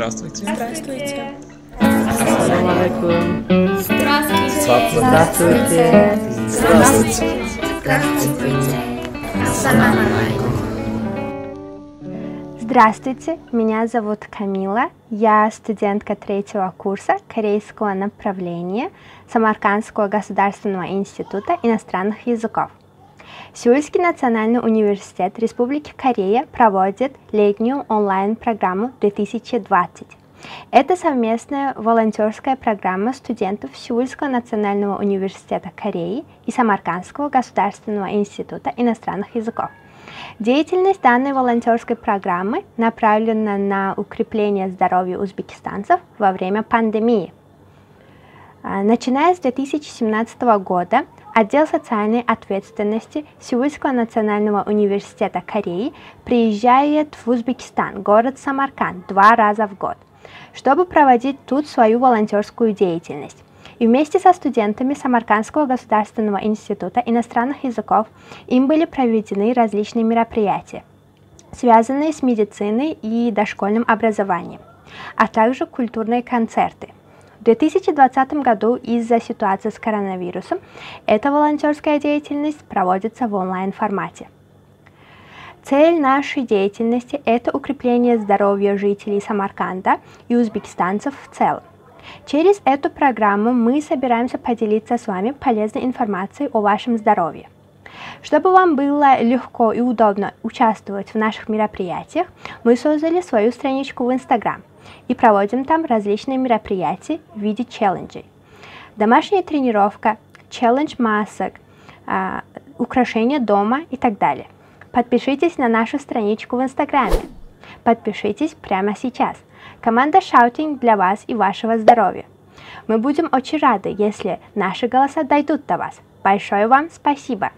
Здравствуйте. Здравствуйте. Ассаламу алейкум. Здравствуйте. Здравствуйте. Здравствуйте. Здравствуйте. Ассаламу алейкум. Здравствуйте, меня зовут Камила. Я студентка третьего курса корейского направления Самаркандского государственного института иностранных языков. Сеульский национальный университет Республики Корея проводит летнюю онлайн-программу 2020. Это совместная волонтерская программа студентов Сеульского национального университета Кореи и Самаркандского государственного института иностранных языков. Деятельность данной волонтерской программы направлена на укрепление здоровья узбекистанцев во время пандемии. Начиная с 2017 года, отдел социальной ответственности Сеульского национального университета Кореи приезжает в Узбекистан, город Самарканд, 2 раза в год, чтобы проводить тут свою волонтерскую деятельность. И вместе со студентами Самаркандского государственного института иностранных языков им были проведены различные мероприятия, связанные с медициной и дошкольным образованием, а также культурные концерты. В 2020 году из-за ситуации с коронавирусом эта волонтерская деятельность проводится в онлайн-формате. Цель нашей деятельности – это укрепление здоровья жителей Самарканда и узбекистанцев в целом. Через эту программу мы собираемся поделиться с вами полезной информацией о вашем здоровье. Чтобы вам было легко и удобно участвовать в наших мероприятиях, мы создали свою страничку в Instagram и проводим там различные мероприятия в виде челленджей. Домашняя тренировка, челлендж масок, украшения дома и так далее. Подпишитесь на нашу страничку в Инстаграме. Подпишитесь прямо сейчас. Команда Shouting для вас и вашего здоровья. Мы будем очень рады, если наши голоса дойдут до вас. Большое вам спасибо!